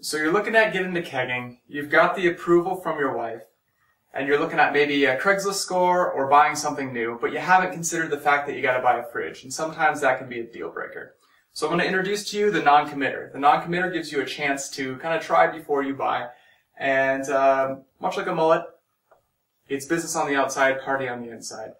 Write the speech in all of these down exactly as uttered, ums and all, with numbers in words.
So you're looking at getting into kegging, you've got the approval from your wife, and you're looking at maybe a Craigslist score or buying something new, but you haven't considered the fact that you got to buy a fridge, and sometimes that can be a deal breaker. So I'm going to introduce to you the non-committer. The non-committer gives you a chance to kind of try before you buy, and um, much like a mullet, it's business on the outside, party on the inside.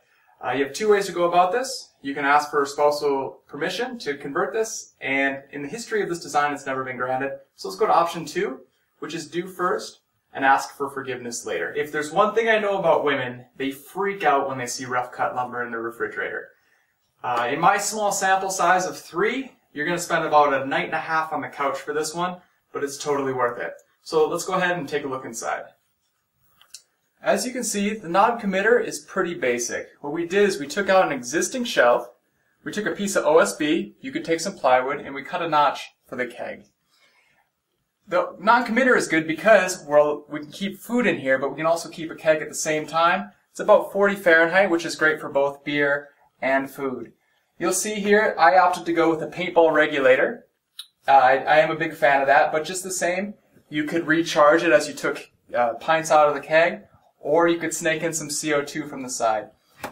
Uh, you have two ways to go about this. You can ask for spousal permission to convert this, and in the history of this design, it's never been granted. So let's go to option two, which is do first and ask for forgiveness later. If there's one thing I know about women, they freak out when they see rough cut lumber in their refrigerator. Uh, in my small sample size of three, you're going to spend about a night and a half on the couch for this one, but it's totally worth it. So let's go ahead and take a look inside. As you can see, the non-committer is pretty basic. What we did is we took out an existing shelf, we took a piece of O S B, you could take some plywood, and we cut a notch for the keg. The non-committer is good because well, we can keep food in here, but we can also keep a keg at the same time. It's about forty Fahrenheit, which is great for both beer and food. You'll see here, I opted to go with a paintball regulator. Uh, I, I am a big fan of that, but just the same, you could recharge it as you took uh, pints out of the keg, or you could snake in some C O two from the side.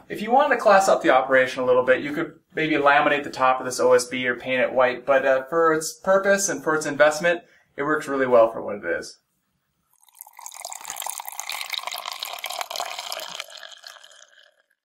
If you wanted to class up the operation a little bit, you could maybe laminate the top of this O S B or paint it white, but uh, for its purpose and for its investment, it works really well for what it is.